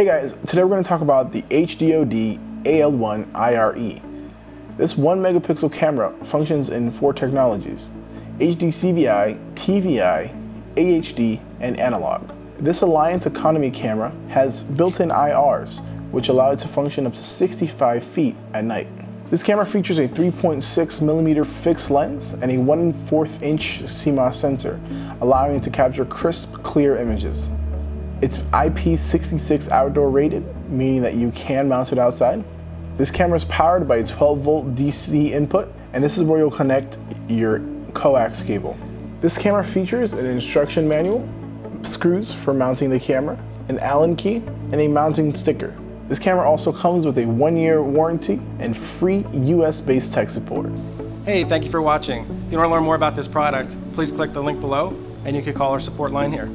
Hey guys, today we're going to talk about the HDOD AL1IRE. This 1 megapixel camera functions in 4 technologies: HDCVI, TVI, AHD, and analog. This Alliance Economy camera has built-in IRs, which allow it to function up to 65 feet at night. This camera features a 3.6mm fixed lens and a 1/4-inch CMOS sensor, allowing it to capture crisp, clear images. It's IP66 outdoor rated, meaning that you can mount it outside. This camera is powered by a 12-volt DC input, and this is where you'll connect your coax cable. This camera features an instruction manual, screws for mounting the camera, an Allen key, and a mounting sticker. This camera also comes with a 1-year warranty and free US-based tech support. Hey, thank you for watching. If you want to learn more about this product, please click the link below, and you can call our support line here.